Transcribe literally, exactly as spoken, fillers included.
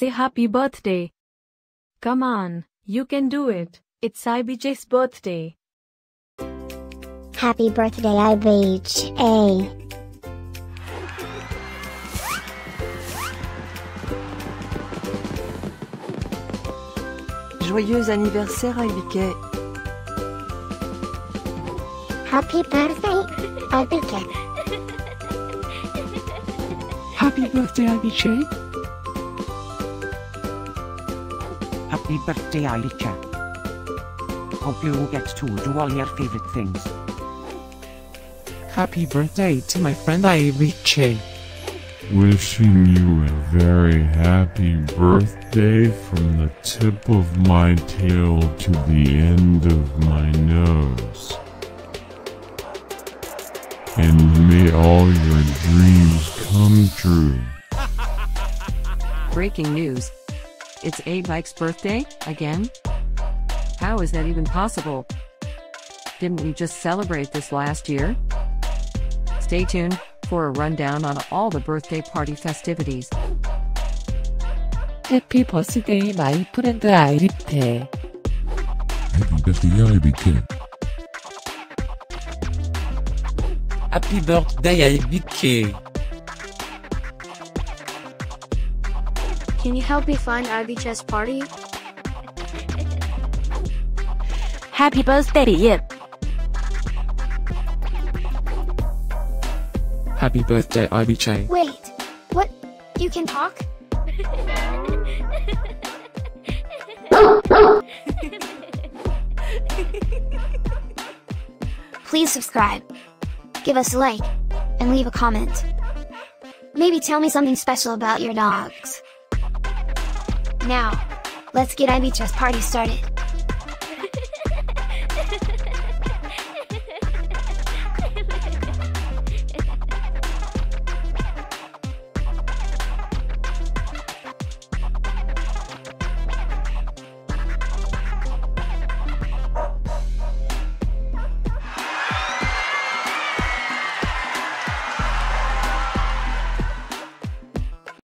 say happy birthday. Come on, you can do it. It's Aybike's birthday. Happy birthday, Aybike. Joyeux anniversaire, Aybike. Happy birthday, Aybike. Happy birthday, Aybike. Happy birthday, Aybike. Hope you get to do all your favorite things. Happy birthday to my friend Aybike. Wishing you a very happy birthday from the tip of my tail to the end of my nose. And may all your dreams come true. Breaking news. It's Aybike's birthday, again? How is that even possible? Didn't we just celebrate this last year? Stay tuned for a rundown on all the birthday party festivities. Happy birthday, my friend Arita. Happy birthday, Aybike. Happy birthday, Aybike. Can you help me find Aybike's party? Happy birthday, Yip. Happy birthday, Aybike. Wait, what? You can talk? Please subscribe, give us a like, and leave a comment. Maybe tell me something special about your dogs. Now, let's get Aybike's party started.